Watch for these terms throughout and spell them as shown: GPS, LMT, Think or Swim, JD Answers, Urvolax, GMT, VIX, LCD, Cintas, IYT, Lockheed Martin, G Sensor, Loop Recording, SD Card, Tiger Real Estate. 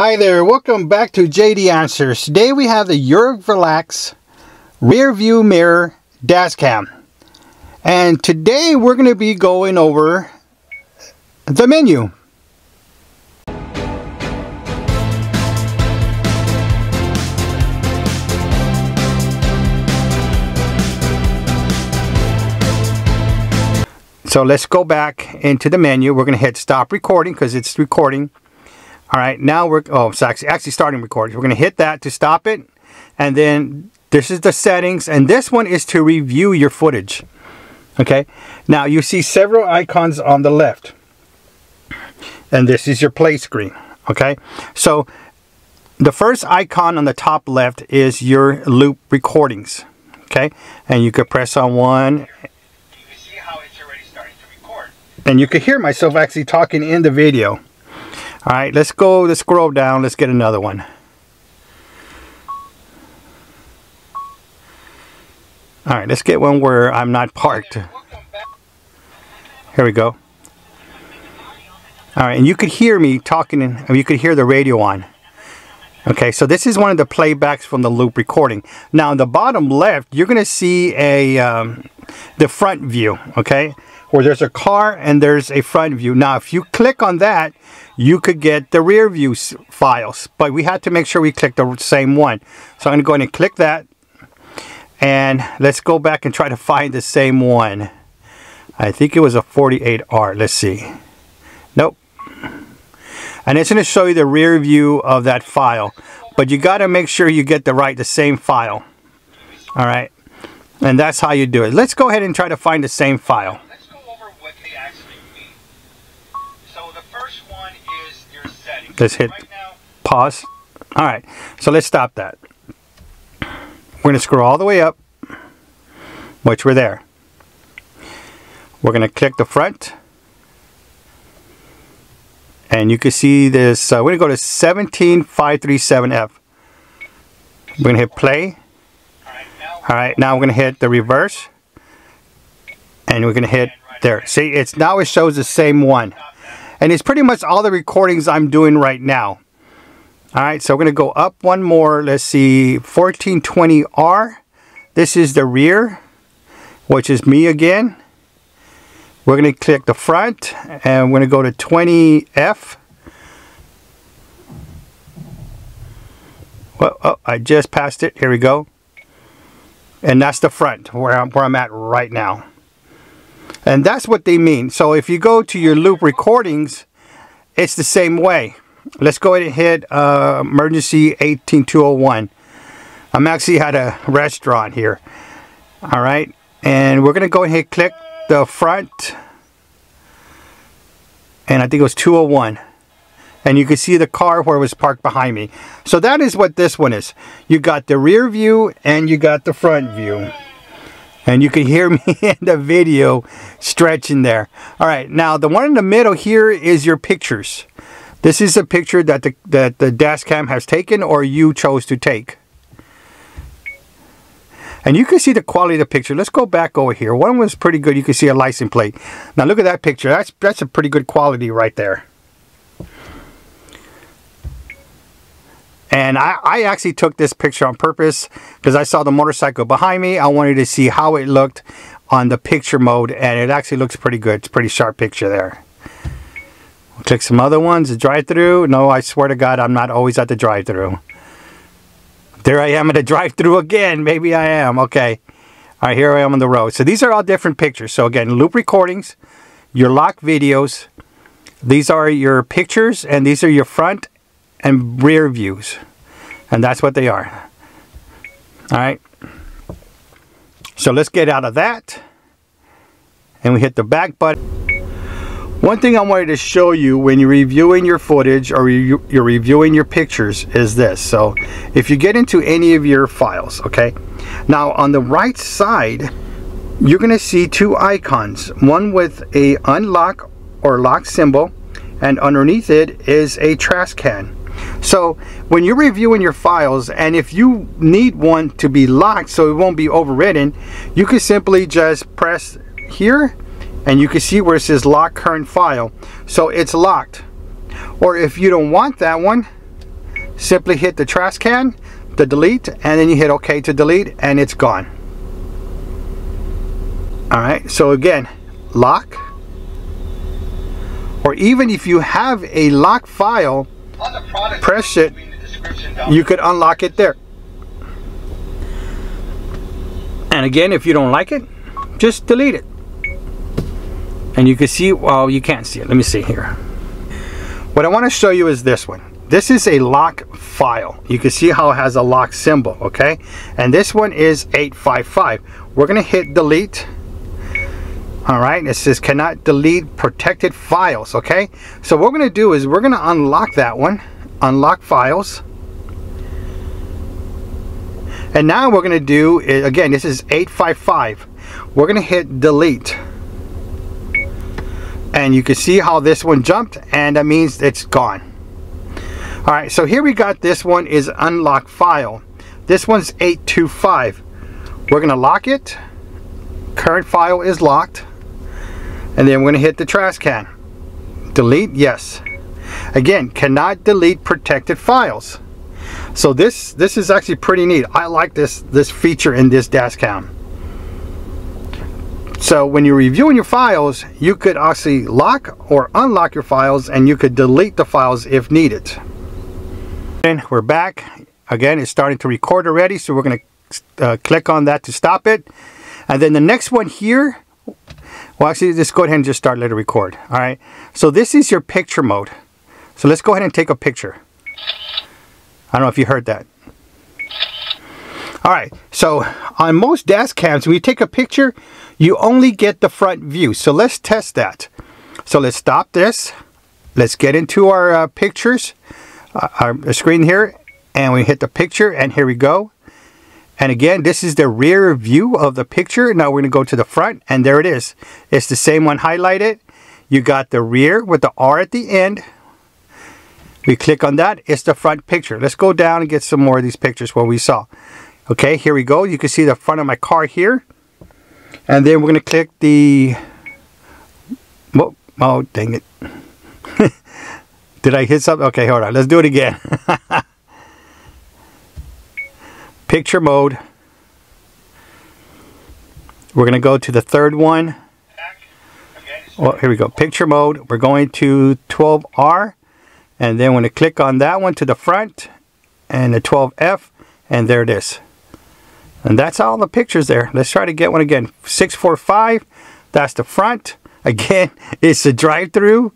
Hi there, welcome back to JD Answers. Today we have the Urvolax rear view mirror dash cam. And today we're going to be going over the menu. So let's go back into the menu. We're going to hit stop recording because it's recording. Alright, now we're, it's actually starting recording. We're going to hit that to stop it. And then this is the settings. And this one is to review your footage. Okay, now you see several icons on the left. And this is your play screen. Okay, so the first icon on the top left is your loop recordings. Okay, and you could press on one. You can see how it's already starting to record. And you could hear myself actually talking in the video. All right, let's go, let's scroll down, let's get another one. All right, let's get one where I'm not parked. Here we go. All right, and you could hear me talking, and you could hear the radio on. Okay, so this is one of the playbacks from the loop recording. Now, in the bottom left, you're going to see a the front view, okay? Where there's a car and there's a front view. Now, if you click on that, you could get the rear view files, but we had to make sure we click the same one. So I'm going to go ahead and click that, and let's go back and try to find the same one. I think it was a 48R. Let's see. Nope. And it's going to show you the rear view of that file, but you got to make sure you get the same file. All right, and that's how you do it. Let's go ahead and try to find the same file. Let's hit pause. All right, so let's stop that. We're going to scroll all the way up, which we're there. We're going to click the front, and you can see this. We're going to go to 17537F. We're going to hit play. All right, now we're going to hit the reverse, and we're going to hit there. See, it's now it shows the same one. And it's pretty much all the recordings I'm doing right now. All right, so we're going to go up one more. Let's see, 1420R. This is the rear, which is me again. We're going to click the front, and we're going to go to 20F. Well, oh, I just passed it. Here we go. And that's the front, where I'm at right now. And that's what they mean. So if you go to your loop recordings, it's the same way. Let's go ahead and hit emergency 18201. I'm actually at a restaurant here. All right, and we're gonna go ahead and click the front, and I think it was 201. And you can see the car where it was parked behind me. So that is what this one is. You got the rear view and you got the front view. And you can hear me in the video stretching there. All right, now the one in the middle here is your pictures. This is a picture that the dash cam has taken or you chose to take. And you can see the quality of the picture. Let's go back over here. One was pretty good. You can see a license plate. Now look at that picture. That's a pretty good quality right there. And I actually took this picture on purpose because I saw the motorcycle behind me. I wanted to see how it looked on the picture mode, and it actually looks pretty good. It's a pretty sharp picture there. We'll click some other ones. The drive-thru. No, I swear to God, I'm not always at the drive-thru. There I am at the drive-thru again. Maybe I am. Okay. All right, here I am on the road. So these are all different pictures. So again, loop recordings, your lock videos. These are your pictures, and these are your front and rear views, and that's what they are. All right, so let's get out of that, and we hit the back button. One thing I wanted to show you when you're reviewing your footage or you're reviewing your pictures is this. So if you get into any of your files, okay, now on the right side you're gonna see two icons, one with a unlock or lock symbol, and underneath it is a trash can. So when you're reviewing your files, and if you need one to be locked so it won't be overwritten, you can simply just press here, and you can see where it says lock current file. So it's locked. Or if you don't want that one, simply hit the trash can, the delete, and then you hit OK to delete, and it's gone. Alright, so again, lock, or even if you have a lock file, press it, you could unlock it there. And again, if you don't like it, just delete it. And you can see, well, you can't see it. Let me see here. What I want to show you is this one. This is a lock file. You can see how it has a lock symbol, okay? And this one is 855. We're going to hit delete. All right, it says cannot delete protected files, okay? So what we're going to do is we're going to unlock that one, unlock files. And now we're going to do, again, this is 855. We're going to hit delete. And you can see how this one jumped, and that means it's gone. All right, so here we got this one is unlocked file. This one's 825. We're going to lock it. Current file is locked. And then we're going to hit the trash can. Delete, yes. Again, cannot delete protected files. So this is actually pretty neat. I like this feature in this dash cam. So when you're reviewing your files, you could actually lock or unlock your files, and you could delete the files if needed. And we're back. Again, it's starting to record already, so we're going to click on that to stop it. And then the next one here, well, actually, just go ahead and just start, let it record. All right. So this is your picture mode. So let's go ahead and take a picture. I don't know if you heard that. All right, so on most dash cams, when you take a picture, you only get the front view. So let's test that. So let's stop this. Let's get into our pictures, our screen here, and we hit the picture, and here we go. And again, this is the rear view of the picture. Now we're gonna go to the front, and there it is. It's the same one highlighted. You got the rear with the R at the end. We click on that, it's the front picture. Let's go down and get some more of these pictures what we saw. Okay, here we go. You can see the front of my car here. And then we're gonna click the, whoa, oh, dang it. Did I hit something? Okay, hold on, let's do it again. Picture mode. We're gonna go to the third one. Oh, here we go, picture mode. We're going to 12R. And then when I click on that one to the front and the 12F, and there it is. And that's all the pictures there. Let's try to get one again. 645, that's the front. Again, it's a drive-through.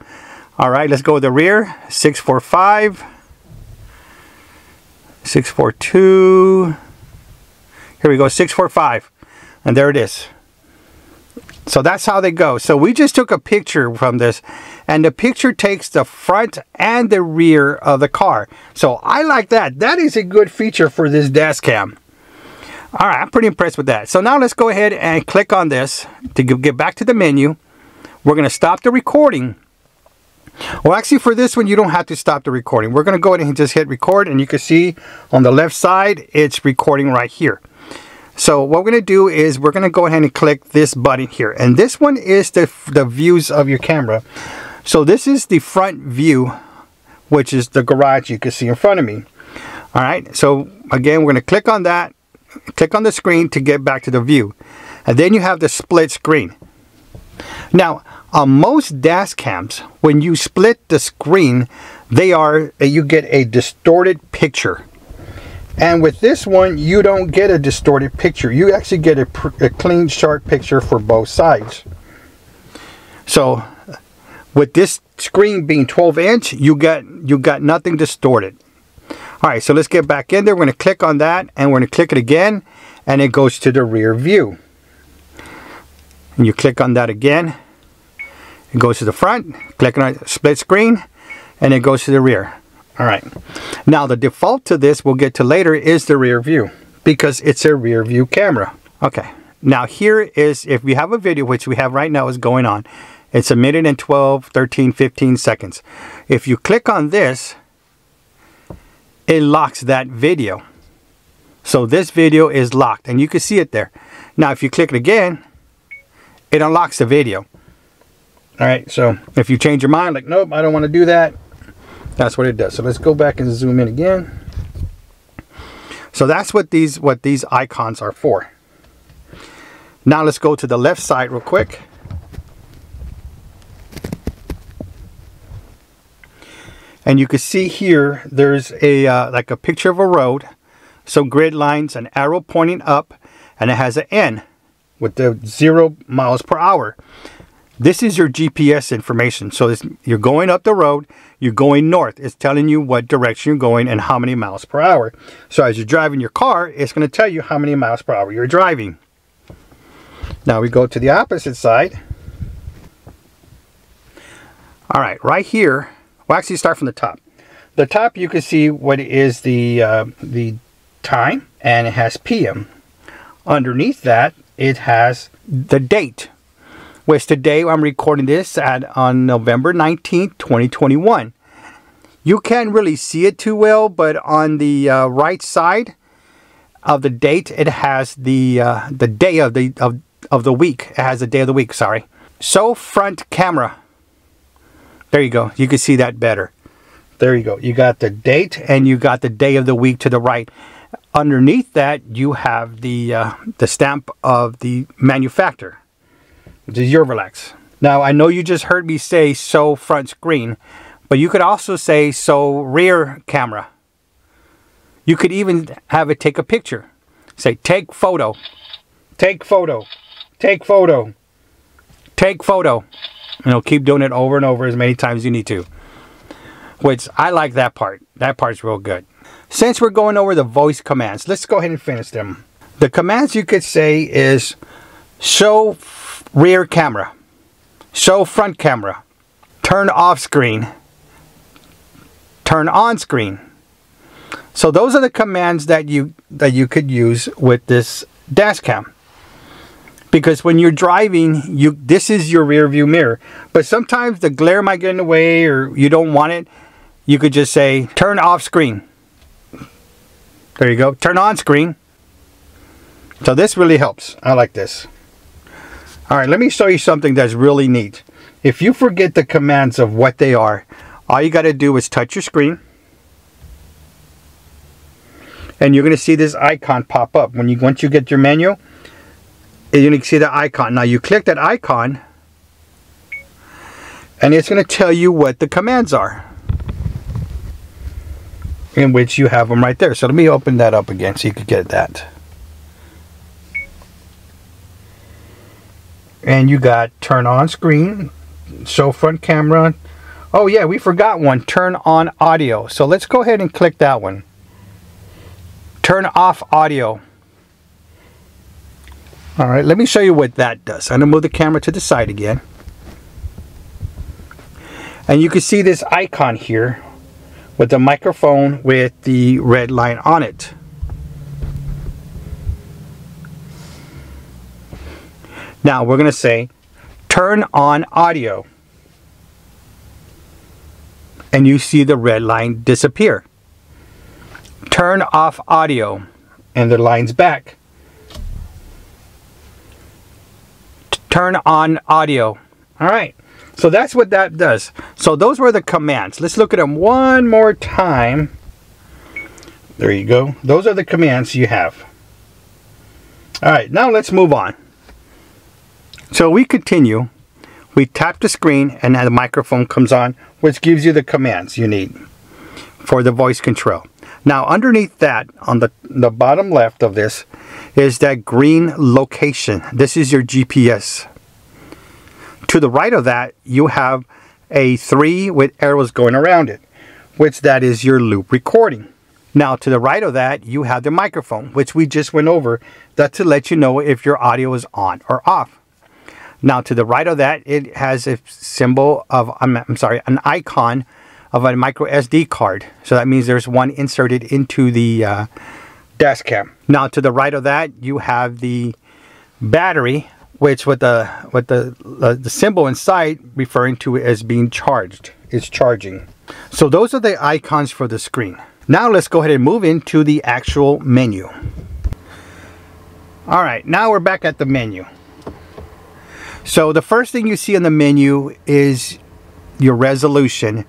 All right, let's go with the rear. 645, 642. Here we go, 645, and there it is. So that's how they go. So we just took a picture from this, and the picture takes the front and the rear of the car. So I like that. That is a good feature for this dash cam. All right, I'm pretty impressed with that. So now let's go ahead and click on this to get back to the menu. We're going to stop the recording. Well, actually for this one, you don't have to stop the recording. We're going to go ahead and just hit record, and you can see on the left side, it's recording right here. So what we're going to do is we're going to go ahead and click this button here. And this one is the views of your camera. So this is the front view, which is the garage you can see in front of me. All right. So again, we're going to click on that, click on the screen to get back to the view. And then you have the split screen. Now, on most dash cams, when you split the screen, you get a distorted picture. And with this one, you don't get a distorted picture. You actually get a clean, sharp picture for both sides. So with this screen being 12-inch, you got nothing distorted. All right, so let's get back in there. We're going to click on that, and we're going to click it again, and it goes to the rear view. And you click on that again. It goes to the front. Click on it, split screen, and it goes to the rear. All right, now the default to this, we'll get to later, is the rear view because it's a rear view camera. Okay, now here is if we have a video, which we have right now is going on. It's a minute and 12, 13, 15 seconds. If you click on this, it locks that video. So this video is locked and you can see it there. Now, if you click it again, it unlocks the video. All right, so if you change your mind, like, nope, I don't want to do that. That's what it does. So let's go back and zoom in again. So that's what these icons are for. Now let's go to the left side real quick. And you can see here, there's a like a picture of a road. So grid lines, an arrow pointing up, and it has an N with the 0 miles per hour. This is your GPS information. So you're going up the road, you're going north. It's telling you what direction you're going and how many miles per hour. So as you're driving your car, it's going to tell you how many miles per hour you're driving. Now we go to the opposite side. All right, right here, we'll actually start from the top. The top, you can see what is the time, and it has PM. Underneath that, it has the date, which today I'm recording this on November 19th, 2021. You can't really see it too well, but on the right side of the date, it has the day of the week. It has the day of the week, sorry. So front camera. There you go. You can see that better. There you go. You got the date and you got the day of the week to the right. Underneath that, you have the stamp of the manufacturer, which is Urvolax. Now, I know you just heard me say so front screen, but you could also say so rear camera. You could even have it take a picture. Say, take photo. Take photo. Take photo. Take photo. And it'll keep doing it over and over as many times as you need to. Which, I like that part. That part's real good. Since we're going over the voice commands, let's go ahead and finish them. The commands you could say is show rear camera, show front camera, turn off screen, turn on screen. So those are the commands that you could use with this dash cam. Because when you're driving, this is your rear view mirror. But sometimes the glare might get in the way or you don't want it. You could just say, turn off screen. There you go, turn on screen. So this really helps, I like this. All right, let me show you something that's really neat. If you forget the commands of what they are, all you gotta do is touch your screen. And you're going to see this icon pop up. Once you get your menu, you're going to see the icon. Now you click that icon, and it's going to tell you what the commands are, in which you have them right there. So let me open that up again so you can get that. And you got turn on screen, show front camera. Oh yeah, we forgot one, turn on audio. So let's go ahead and click that one. Turn off audio. All right, let me show you what that does. I'm gonna move the camera to the side again. And you can see this icon here with the microphone with the red line on it. Now we're gonna say, turn on audio. And you see the red line disappear. Turn off audio, and the line's back. Turn on audio. All right, so that's what that does. So those were the commands. Let's look at them one more time. There you go. Those are the commands you have. All right, now let's move on. So we continue. We tap the screen, and now the microphone comes on, which gives you the commands you need for the voice control. Now underneath that, on the bottom left of this, is that green location. This is your GPS. To the right of that, you have a 3 with arrows going around it, which that is your loop recording. Now to the right of that, you have the microphone, which we just went over. That's to let you know if your audio is on or off. Now to the right of that, it has a symbol of, I'm sorry, an icon of a micro SD card. So that means there's one inserted into the dash cam. Now to the right of that, you have the battery, which with the symbol inside referring to it as being charged. It's charging. So those are the icons for the screen. Now let's go ahead and move into the actual menu. All right, now we're back at the menu. So the first thing you see on the menu is your resolution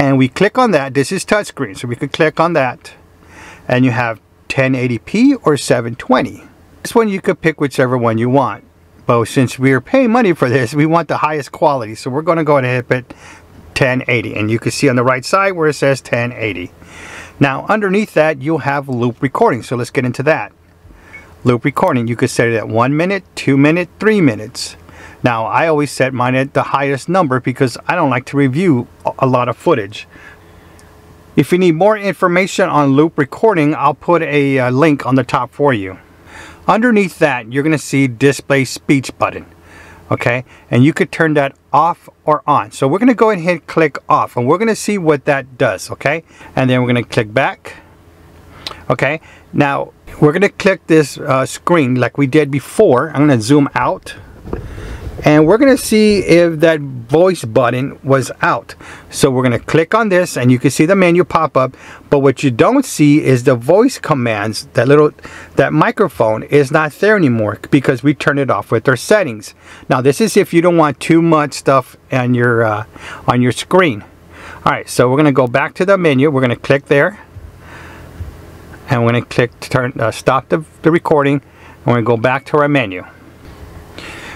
and we click on that. This is touchscreen, so we could click on that and you have 1080p or 720. This one you could pick whichever one you want, but since we're paying money for this, we want the highest quality, so we're going to go ahead and hit 1080, and you can see on the right side where it says 1080. Now underneath that you'll have loop recording, so let's get into that. Loop recording, you could set it at 1 minute, 2 minute, 3 minutes. Now I always set mine at the highest number because I don't like to review a lot of footage. If you need more information on loop recording, I'll put a link on the top for you. Underneath that you're going to see display speech button, okay, and you could turn that off or on. So we're going to go ahead and click off and we're going to see what that does, okay, and then we're going to click back. Okay, now we're going to click this screen like we did before. I'm going to zoom out and we're going to see if that voice button was out. So we're going to click on this and you can see the menu pop up, but what you don't see is the voice commands. That microphone is not there anymore because we turned it off with our settings. Now this is if you don't want too much stuff on your screen. Alright, so we're going to go back to the menu, we're going to click there and we're going to click to stop the recording, and we're going to go back to our menu.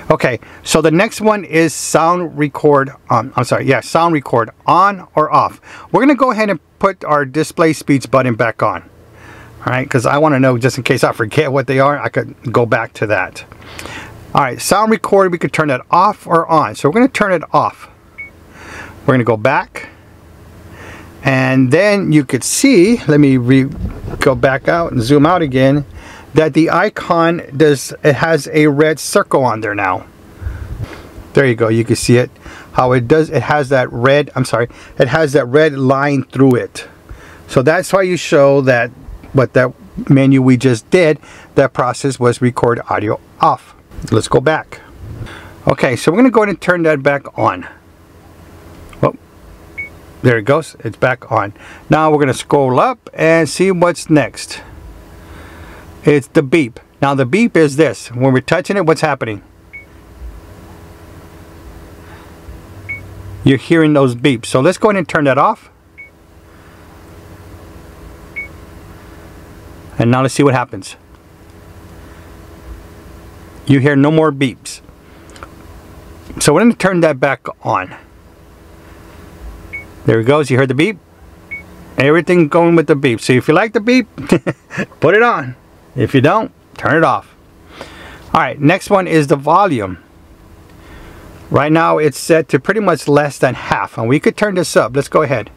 Okay, so the next one is sound record on. I'm sorry, yeah, sound record on or off. We're going to go ahead and put our display speech button back on. All right, because I want to know just in case I forget what they are, I could go back to that. All right, sound record, we could turn that off or on. So we're going to turn it off. We're going to go back. And then you could see, let me go back out and zoom out again, that the icon has a red circle on there now. There you go, you can see it, how it does, it has that red, I'm sorry, it has that red line through it. So that's why you show that what that menu we just did, that process was record audio off. Let's go back. Okay, so we're gonna go ahead and turn that back on. Oh, there it goes, it's back on. Now we're gonna scroll up and see what's next. It's the beep. Now the beep is this. When we're touching it, what's happening? You're hearing those beeps. So let's go ahead and turn that off. And now let's see what happens. You hear no more beeps. So we're going to turn that back on. There it goes. You heard the beep? Everything going with the beep. So if you like the beep, put it on. If you don't, turn it off. Alright, next one is the volume. Right now it's set to pretty much less than half, and we could turn this up. Let's go ahead.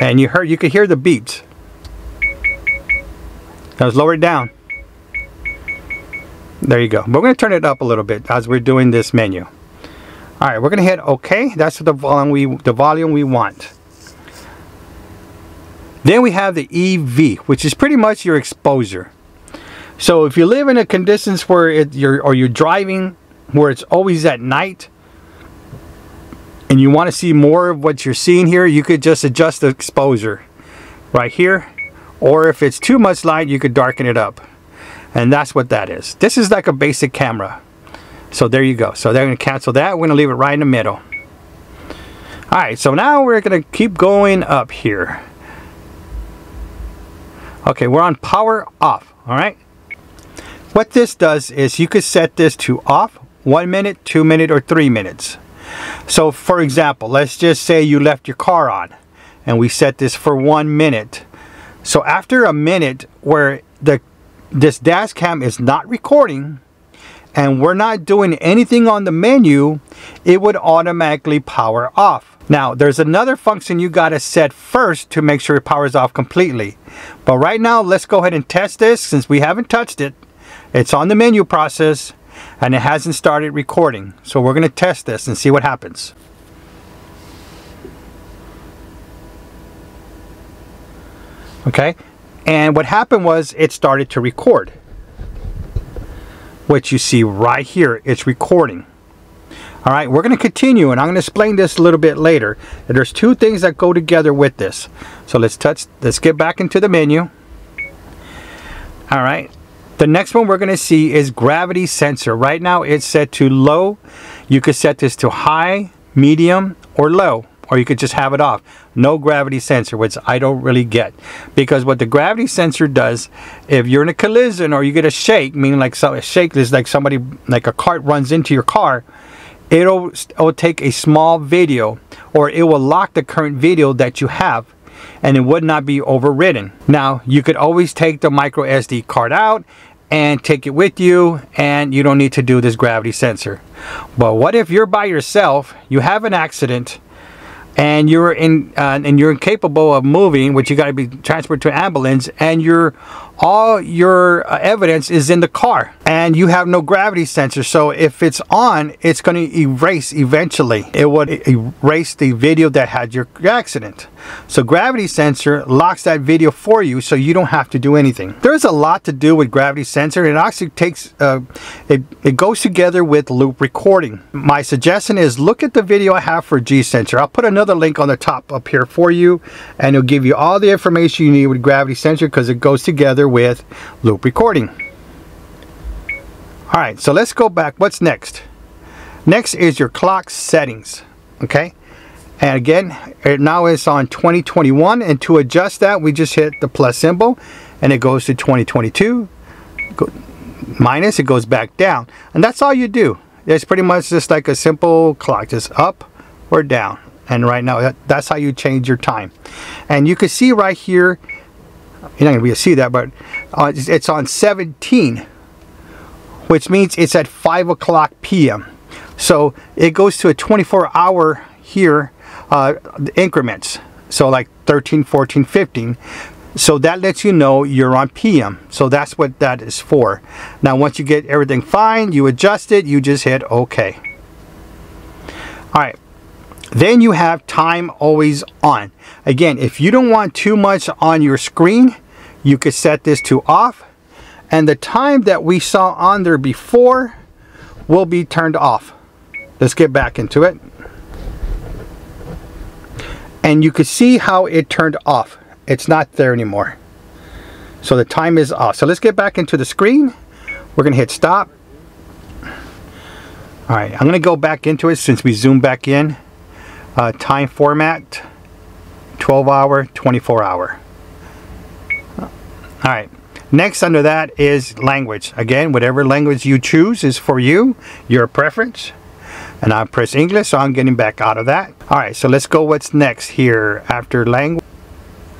And you could hear the beeps. Now let's lower it down. There you go. We're going to turn it up a little bit as we're doing this menu. Alright, we're going to hit OK. That's the volume we want. Then we have the EV, which is pretty much your exposure. So if you live in a conditions where you're driving, where it's always at night, and you want to see more of what you're seeing here, you could just adjust the exposure right here. Or if it's too much light, you could darken it up. And that's what that is. This is like a basic camera. So there you go. So they're going to cancel that. We're going to leave it right in the middle. Alright, so now we're going to keep going up here. Okay, we're on power off, all right? What this does is you could set this to off 1 minute, 2 minutes, or 3 minutes. So for example, let's just say you left your car on and we set this for 1 minute. So after a minute where this dash cam is not recording and we're not doing anything on the menu, it would automatically power off. Now there's another function you gotta set first to make sure it powers off completely. But right now let's go ahead and test this since we haven't touched it. It's on the menu process and it hasn't started recording. So we're gonna test this and see what happens. Okay, and what happened was it started to record. What you see right here, it's recording. All right, we're going to continue and I'm going to explain this a little bit later. And there's two things that go together with this. So let's get back into the menu. All right, the next one we're going to see is gravity sensor. Right now it's set to low. You could set this to high, medium, or low, or you could just have it off. No gravity sensor, which I don't really get. Because what the gravity sensor does, if you're in a collision or you get a shake, meaning like a shake is like somebody, like a cart runs into your car, it'll take a small video, or it will lock the current video that you have, and it would not be overridden. Now, you could always take the micro SD card out and take it with you, and you don't need to do this gravity sensor. But what if you're by yourself, you have an accident, and you're incapable of moving, which you got to be transported to an ambulance, and all your evidence is in the car, and you have no gravity sensor. So if it's on, it's going to erase eventually. It would erase the video that had your accident. So gravity sensor locks that video for you, so you don't have to do anything. There's a lot to do with gravity sensor. It actually takes, it goes together with loop recording. My suggestion is look at the video I have for G sensor. I'll put another link on the top up here for you, and it'll give you all the information you need with gravity sensor, because it goes together with loop recording. All right, so let's go back. What's next? Next is your clock settings, okay? And again, it now is on 2021, and to adjust that, we just hit the plus symbol, and it goes to 2022. Minus, it goes back down, and that's all you do. It's pretty much just like a simple clock, just up or down. And right now, that's how you change your time. And you can see right here, you're not going to be able to see that, but it's on 17, which means it's at 5:00 p.m. So it goes to a 24-hour here increments. So like 13, 14, 15. So that lets you know you're on PM. So that's what that is for. Now, once you get everything fine, you adjust it, you just hit OK. All right. Then you have time always on. Again, if you don't want too much on your screen, you could set this to off, and the time that we saw on there before will be turned off. Let's get back into it. And you could see how it turned off. It's not there anymore. So the time is off. So let's get back into the screen. We're gonna hit stop. All right, I'm gonna go back into it since we zoomed back in. Time format, 12-hour, 24-hour. All right, next under that is language. Again, whatever language you choose is for you, your preference. And I press English, so I'm getting back out of that. All right, so let's go what's next here after language.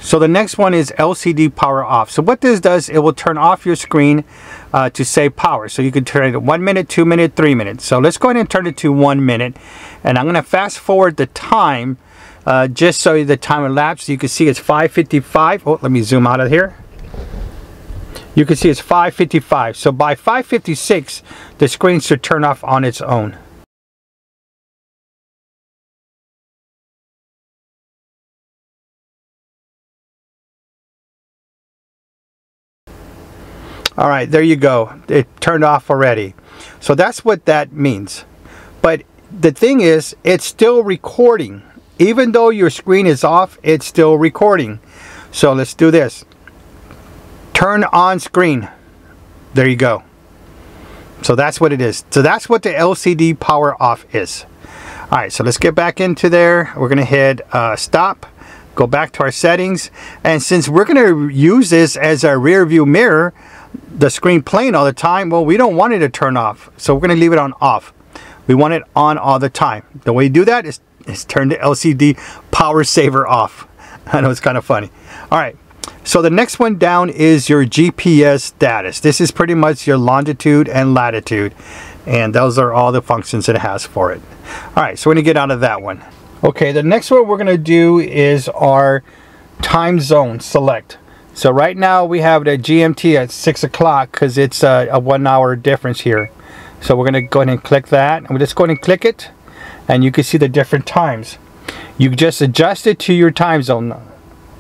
So the next one is LCD power off. So what this does, it will turn off your screen to save power. So you can turn it to 1 minute, 2 minutes, 3 minutes. So let's go ahead and turn it to 1 minute. And I'm gonna fast forward the time just so the time elapsed. You can see it's 5:55. Oh, let me zoom out of here. You can see it's 5:55. So by 5:56, the screen should turn off on its own. All right, there you go. It turned off already. So that's what that means. But the thing is, it's still recording. Even though your screen is off, it's still recording. So let's do this. Turn on screen. There you go. So that's what it is. So that's what the LCD power off is. All right, so let's get back into there. We're gonna hit stop. Go back to our settings. And since we're gonna use this as our rear view mirror, the screen playing all the time, well, we don't want it to turn off, so we're going to leave it on off. We want it on all the time. The way you do that is turn the LCD power saver off. I know it's kind of funny. All right, so the next one down is your GPS status. This is pretty much your longitude and latitude, and those are all the functions it has for it. All right, so we're going to get out of that one. Okay, the next one we're going to do is our time zone select. So right now we have the GMT at 6:00 because it's a 1 hour difference here. So we're going to go ahead and click that. I'm just going to click it, and you can see the different times. You just adjust it to your time zone,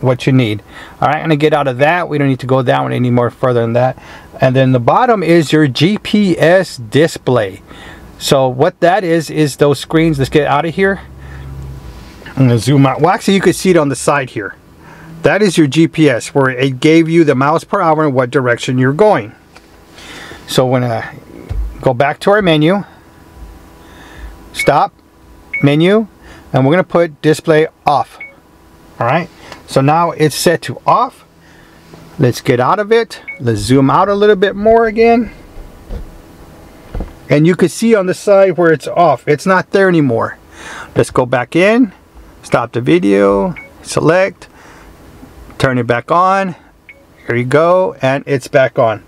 what you need. All right, I'm going to get out of that. We don't need to go down any more further than that. And then the bottom is your GPS display. So what that is those screens. Let's get out of here. I'm going to zoom out. Well, actually, you can see it on the side here. That is your GPS, where it gave you the miles per hour and what direction you're going. So when I go back to our menu, stop, menu, and we're going to put display off. All right, so now it's set to off. Let's get out of it. Let's zoom out a little bit more again. And you can see on the side where it's off, it's not there anymore. Let's go back in, stop the video, select, turn it back on. Here you go, and it's back on.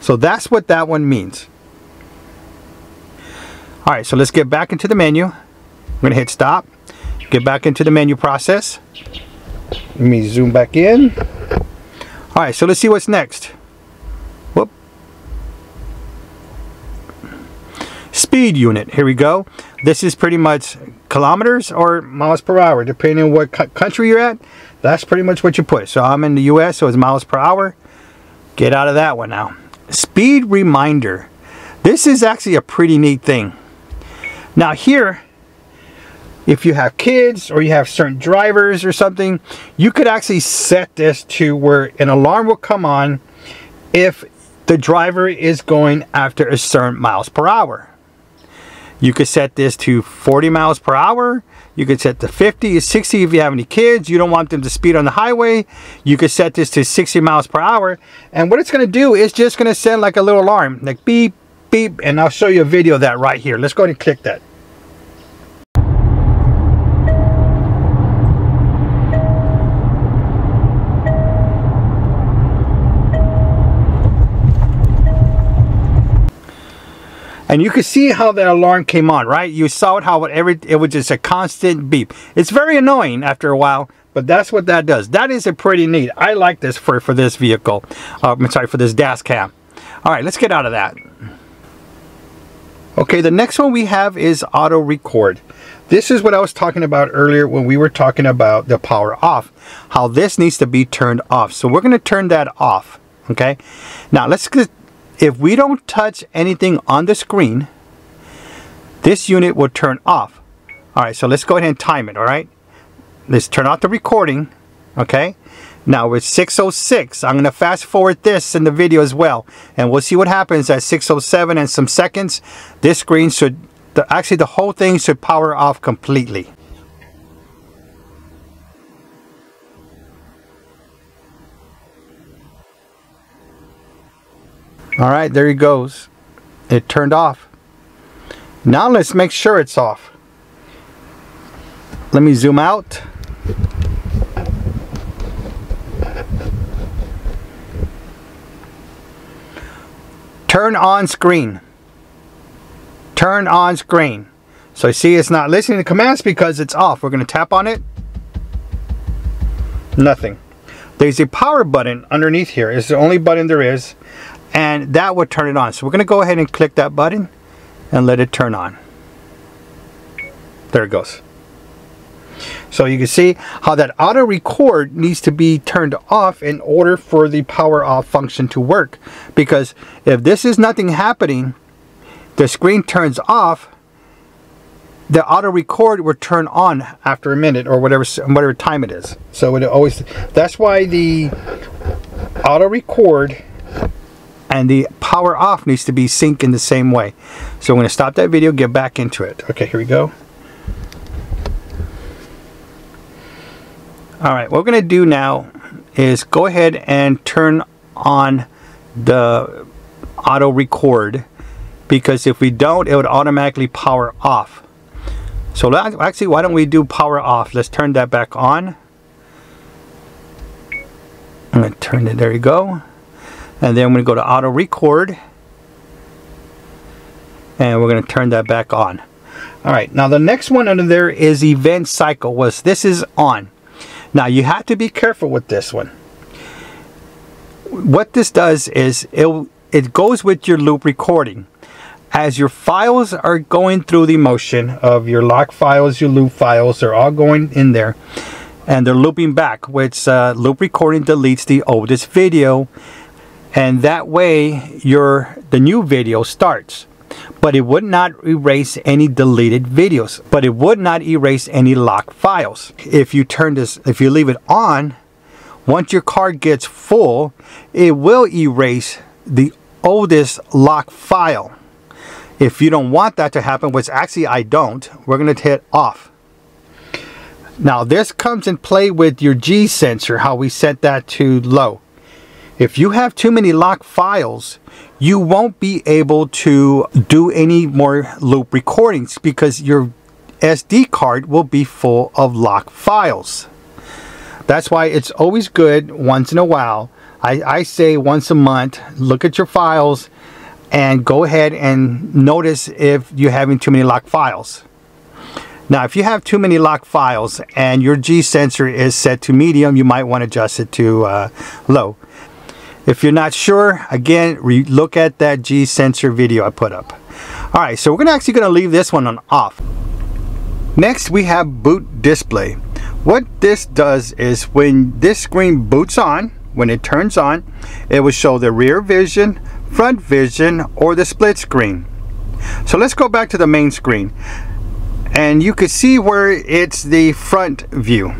So that's what that one means. All right, so let's get back into the menu. I'm gonna hit stop, get back into the menu process. Let me zoom back in. All right, so let's see what's next. Whoop. Speed unit, here we go. This is pretty much kilometers or miles per hour, depending on what country you're at. That's pretty much what you put. So I'm in the US, so it's miles per hour. Get out of that one now. Speed reminder. This is actually a pretty neat thing. Now here, if you have kids or you have certain drivers or something, you could actually set this to where an alarm will come on if the driver is going after a certain miles per hour. You could set this to 40 miles per hour. You could set to 50, 60 if you have any kids. You don't want them to speed on the highway. You could set this to 60 miles per hour. And what it's going to do is just going to send like a little alarm, like beep, beep. And I'll show you a video of that right here. Let's go ahead and click that. And you can see how that alarm came on, right? You saw it, how it was just a constant beep. It's very annoying after a while, but that's what that does. That is a pretty neat. I like this for this vehicle. I'm sorry, for this dash cam. All right, let's get out of that. Okay, the next one we have is auto record. This is what I was talking about earlier when we were talking about the power off, how this needs to be turned off. So we're gonna turn that off, okay? Now let's get, if we don't touch anything on the screen, this unit will turn off. All right, so let's go ahead and time it, all right? Let's turn off the recording, okay? Now it's 6:06. I'm gonna fast forward this in the video as well, and we'll see what happens at 6:07 and some seconds. This screen should, actually the whole thing should power off completely. All right, there he goes. It turned off. Now let's make sure it's off. Let me zoom out. Turn on screen. Turn on screen. So see, it's not listening to commands because it's off. We're gonna tap on it. Nothing. There's a power button underneath here. It's the only button there is. And that would turn it on. So we're going to go ahead and click that button and let it turn on. There it goes. So you can see how that auto record needs to be turned off in order for the power off function to work. Because if this is nothing happening, the screen turns off, the auto record will turn on after a minute or whatever time it is. So it always, that's why the auto record and the power off needs to be synced in the same way. So I'm going to stop that video, get back into it. Okay, here we go. All right, what we're going to do now is go ahead and turn on the auto record, because if we don't, it would automatically power off. So actually, why don't we do power off? Let's turn that back on. I'm going to turn it, there you go. And then I'm going to go to auto record, and we're going to turn that back on. All right, now the next one under there is event cycle. This is on. Now you have to be careful with this one. What this does is it goes with your loop recording. As your files are going through the motion of your lock files, your loop files, they're all going in there, and they're looping back, which loop recording deletes the oldest video. And that way the new video starts, but it would not erase any deleted videos, but it would not erase any locked files. If you turn this, if you leave it on, once your card gets full, it will erase the oldest locked file. If you don't want that to happen, which actually I don't, we're going to hit off. Now this comes in play with your G sensor, how we set that to low. If you have too many locked files, you won't be able to do any more loop recordings because your SD card will be full of locked files. That's why it's always good once in a while. I say once a month, look at your files and go ahead and notice if you're having too many locked files. Now if you have too many locked files and your G sensor is set to medium, you might want to adjust it to low. If you're not sure, again, look at that G sensor video I put up. Alright, so we're actually gonna leave this one on off. Next we have boot display. What this does is when this screen boots on, when it turns on, it will show the rear vision, front vision, or the split screen. So let's go back to the main screen. And you can see where it's the front view.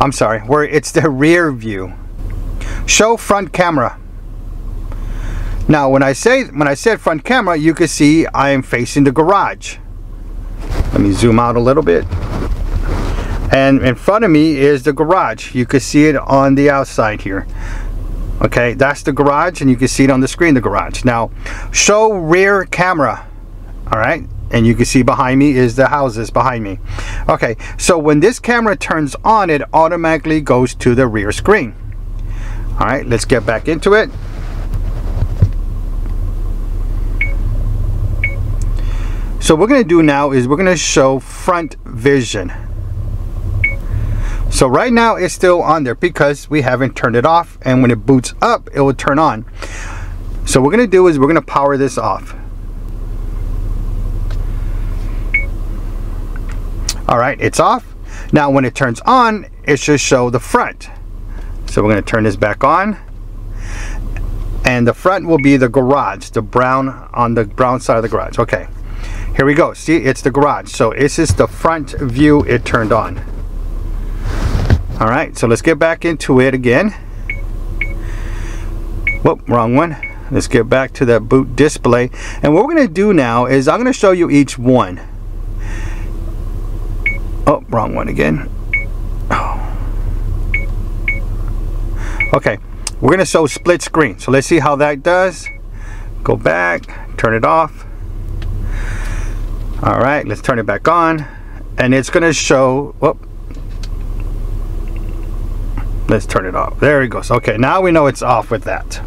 I'm sorry, where it's the rear view. Show front camera. Now when I said front camera, you can see I am facing the garage. Let me zoom out a little bit. And in front of me is the garage. You can see it on the outside here. Okay, that's the garage and you can see it on the screen, the garage. Now show rear camera. All right. And you can see behind me is the houses behind me. Okay, so when this camera turns on, it automatically goes to the rear screen. All right, let's get back into it. So what we're gonna do now is we're gonna show front vision. So right now it's still on there because we haven't turned it off, and when it boots up, it will turn on. So what we're gonna do is we're gonna power this off. All right, it's off. Now when it turns on, it should show the front. So we're going to turn this back on, and the front will be the garage, the brown, on the brown side of the garage. Okay, here we go. See, it's the garage. So this is the front view it turned on. All right, so let's get back into it again. Whoop, wrong one. Let's get back to that boot display. And what we're going to do now is I'm going to show you each one. Oh, wrong one again. Okay, we're gonna show split screen. So let's see how that does. Go back, turn it off. All right, let's turn it back on. And it's gonna show, whoop. Let's turn it off, there it goes. Okay, now we know it's off with that.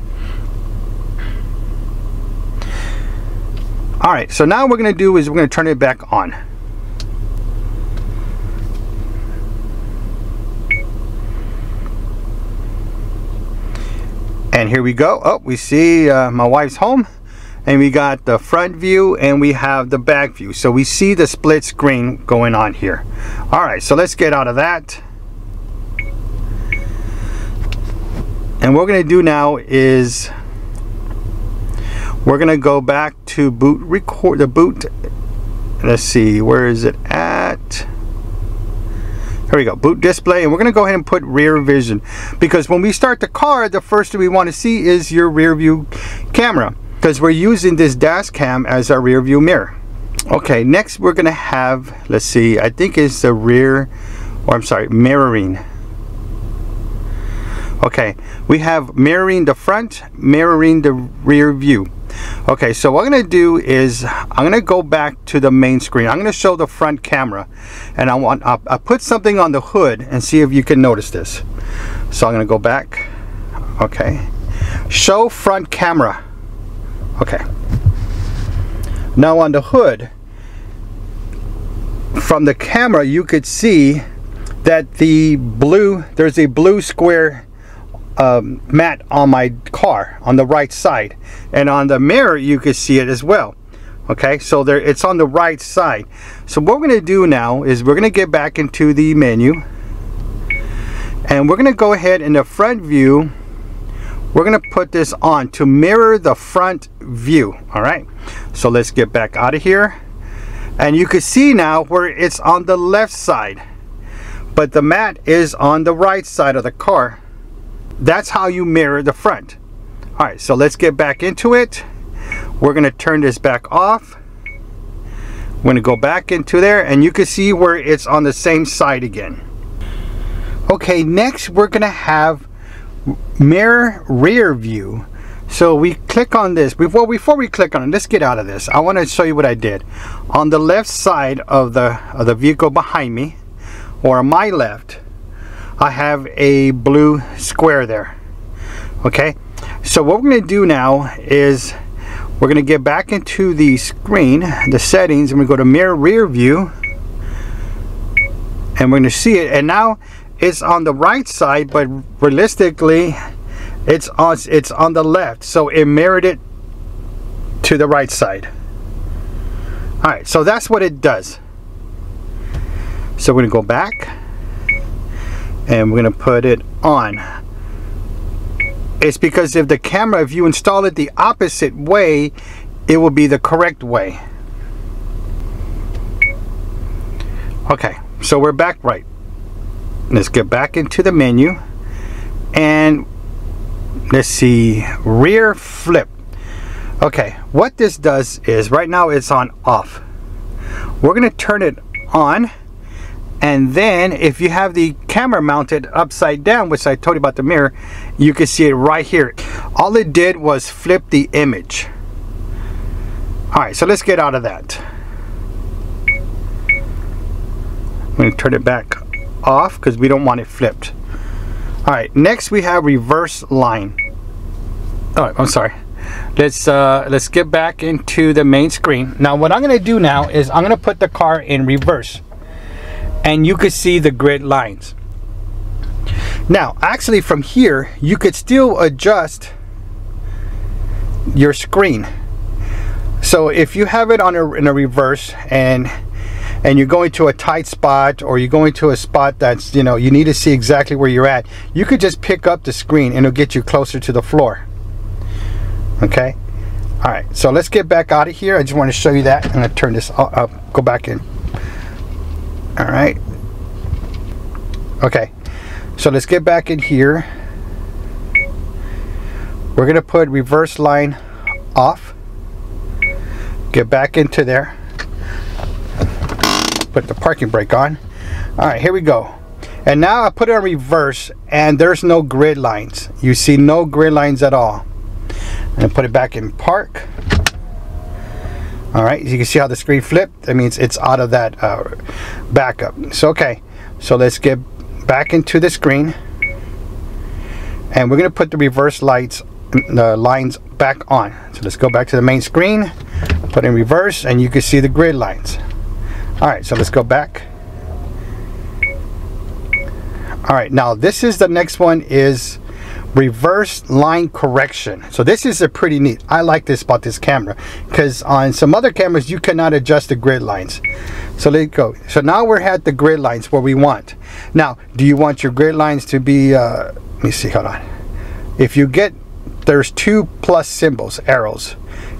All right, so now what we're gonna do is we're gonna turn it back on. And here we go. Oh, we see my wife's home, and we got the front view and we have the back view. So we see the split screen going on here. All right, so let's get out of that. And what we're gonna do now is we're gonna go back to boot record, the boot. Let's see, where is it at? Here we go, boot display, and we're gonna go ahead and put rear vision, because when we start the car, the first thing we wanna see is your rear view camera, because we're using this dash cam as our rear view mirror. Okay, next we're gonna have, let's see, I think it's the rear, or I'm sorry, mirroring. Okay, we have mirroring the front, mirroring the rear view. Okay, so what I'm gonna do is I'm gonna go back to the main screen. I'm gonna show the front camera, and I put something on the hood and see if you can notice this. So I'm gonna go back. Okay, show front camera. Okay, now on the hood from the camera you could see that the blue, there's a blue square mat on my car on the right side, and on the mirror you can see it as well. Okay, so there, it's on the right side. So what we're going to do now is we're going to get back into the menu, and we're going to go ahead in the front view, we're going to put this on to mirror the front view. All right, so let's get back out of here, and you can see now where it's on the left side, but the mat is on the right side of the car. That's how you mirror the front. All right, so let's get back into it. We're gonna turn this back off. I'm going to go back into there and you can see where it's on the same side again. Okay, next we're going to have mirror rear view. So we click on this. Before we click on it, let's get out of this. I want to show you what I did. On the left side of the vehicle behind me, or on my left, I have a blue square there. Okay, so what we're going to do now is we're going to get back into the screen, the settings, and we go to mirror rear view, and we're going to see it. And now it's on the right side, but realistically it's on the left, so it mirrored it to the right side. All right, so that's what it does. So we're gonna go back and we're gonna put it on. It's because if the camera, if you install it the opposite way, it will be the correct way. Okay, so we're back right. Let's get back into the menu and let's see, rear flip. Okay, what this does is right now it's on off. We're gonna turn it on, and then if you have the camera mounted upside down, which I told you about the mirror, you can see it right here. All it did was flip the image. All right, so let's get out of that. I'm gonna turn it back off because we don't want it flipped. All right, next we have reverse line. All right, I'm sorry. Let's get back into the main screen. Now what I'm gonna do now is I'm gonna put the car in reverse, and you could see the grid lines. Now actually from here you could still adjust your screen. So if you have it on in a reverse and you're going to a tight spot, or you're going to a spot that's, you know, you need to see exactly where you're at, you could just pick up the screen and it'll get you closer to the floor. Okay, all right, so let's get back out of here. I just want to show you that. I'm going to turn this up, go back in. All right, okay, so let's get back in here. We're going to put reverse line off, get back into there, put the parking brake on. All right, here we go. And now I put it on reverse and there's no grid lines. You see no grid lines at all. And put it back in park. All right, you can see how the screen flipped. That means it's out of that backup. So okay, so let's get back into the screen and we're gonna put the reverse lines back on. So let's go back to the main screen, put in reverse, and you can see the grid lines. All right, so let's go back. All right, now this is the next one is reverse line correction. So this is a pretty neat. I like this about this camera because on some other cameras you cannot adjust the grid lines. So let it go. So now we're at the grid lines where we want. Now, do you want your grid lines to be? Let me see. Hold on. If you get, there's two plus symbols, arrows.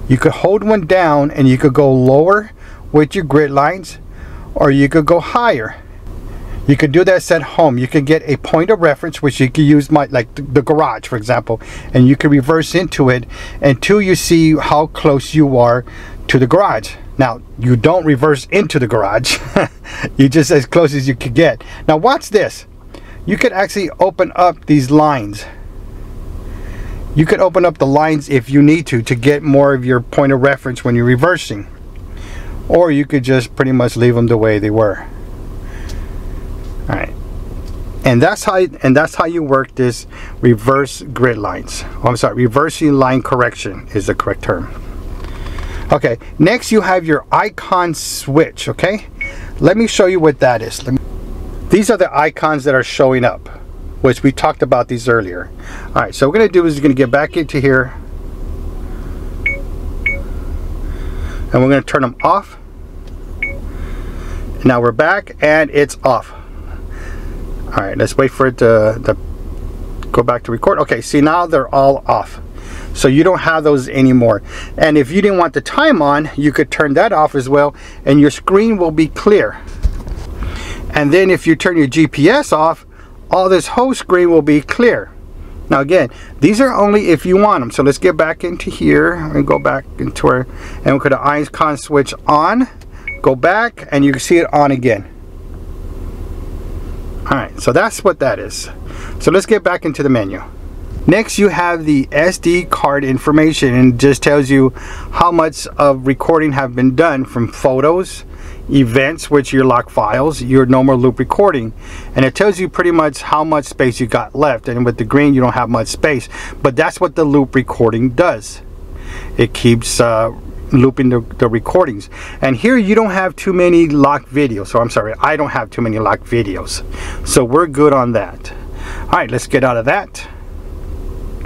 You could hold one down and you could go lower with your grid lines, or you could go higher. You could do this at home. You could get a point of reference, which you could use like the garage, for example, and you could reverse into it until you see how close you are to the garage. Now, you don't reverse into the garage. You just as close as you could get. Now watch this. You could actually open up these lines. You could open up the lines if you need to get more of your point of reference when you're reversing. Or you could just pretty much leave them the way they were. All right, and that's how you work this reverse grid lines. Oh, I'm sorry, reversing line correction is the correct term. Okay, next you have your icon switch. Okay, let me show you what that is. These are the icons that are showing up, which we talked about these earlier. All right, so what we're gonna do is we're gonna get back into here. And we're going to turn them off. Now we're back and it's off. All right, let's wait for it to go back to record. Okay, see, now they're all off. So you don't have those anymore. And if you didn't want the time on, you could turn that off as well, and your screen will be clear. And then if you turn your GPS off, all this whole screen will be clear. Now again, these are only if you want them. So let's get back into here and go back into our, and we put an icon switch on. go back and you can see it on again. Alright, so that's what that is. So let's get back into the menu. Next you have the SD card information, and it just tells you how much of recording have been done from photos, events, which your log files, your normal loop recording, and it tells you pretty much how much space you got left, and with the green you don't have much space, but that's what the loop recording does. It keeps looping the recordings. And here you don't have too many locked videos. So I'm sorry, I don't have too many locked videos. So we're good on that. All right, let's get out of that.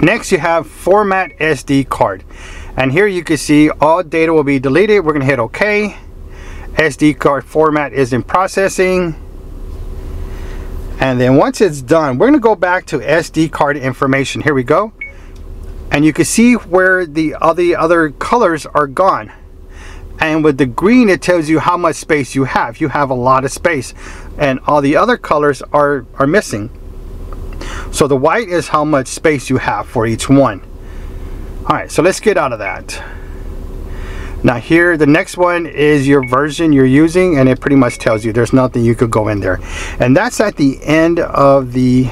Next you have format SD card. And here you can see all data will be deleted. We're gonna hit OK. SD card format is in processing. And then once it's done, we're gonna go back to SD card information. Here we go. And you can see where the other colors are gone. And with the green, it tells you how much space you have. You have a lot of space. And all the other colors are missing. So the white is how much space you have for each one. All right, so let's get out of that. Now here, the next one is your version you're using, and it pretty much tells you there's nothing you could go in there. And that's at the end of the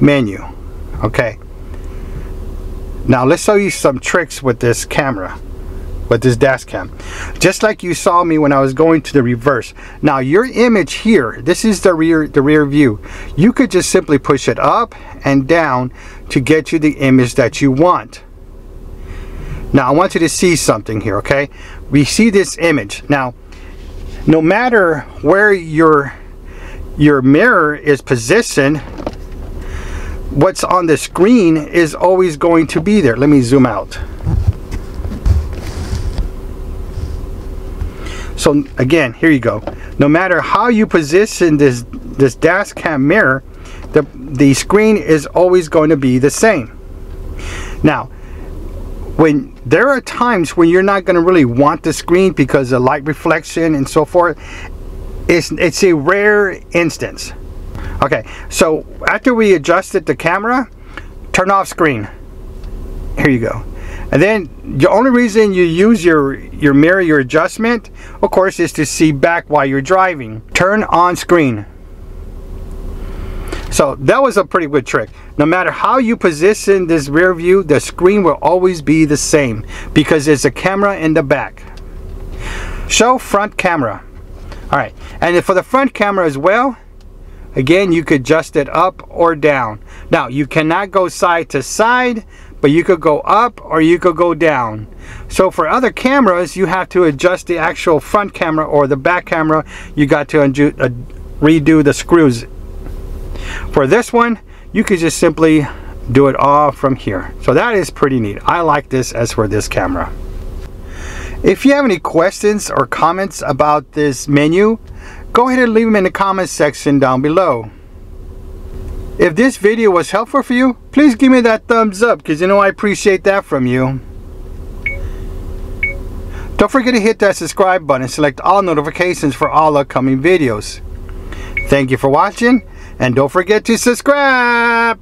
menu, okay? Now let's show you some tricks with this camera, with this dash cam. Just like you saw me when I was going to the reverse. Now your image here, this is the rear view. You could just simply push it up and down to get you the image that you want. Now I want you to see something here, okay? We see this image. Now, no matter where your mirror is positioned, what's on the screen is always going to be there. Let me zoom out. So again, here you go. No matter how you position this dash cam mirror, the screen is always going to be the same. Now, when there are times when you're not going to really want the screen because of light reflection and so forth, it's a rare instance. Okay, so after we adjusted the camera, turn off screen. Here you go. And then the only reason you use your mirror, your adjustment, of course, is to see back while you're driving. Turn on screen. So that was a pretty good trick. No matter how you position this rear view, the screen will always be the same because there's a camera in the back. Show front camera. All right, and for the front camera as well, again, you could adjust it up or down. Now, you cannot go side to side, but you could go up or you could go down. So for other cameras, you have to adjust the actual front camera or the back camera. You got to redo the screws. For this one, you could just simply do it all from here. So that is pretty neat. I like this as for this camera. If you have any questions or comments about this menu, go ahead and leave them in the comments section down below. If this video was helpful for you, please give me that thumbs up, because you know I appreciate that from you. Don't forget to hit that subscribe button and select all notifications for all upcoming videos. Thank you for watching, and don't forget to subscribe!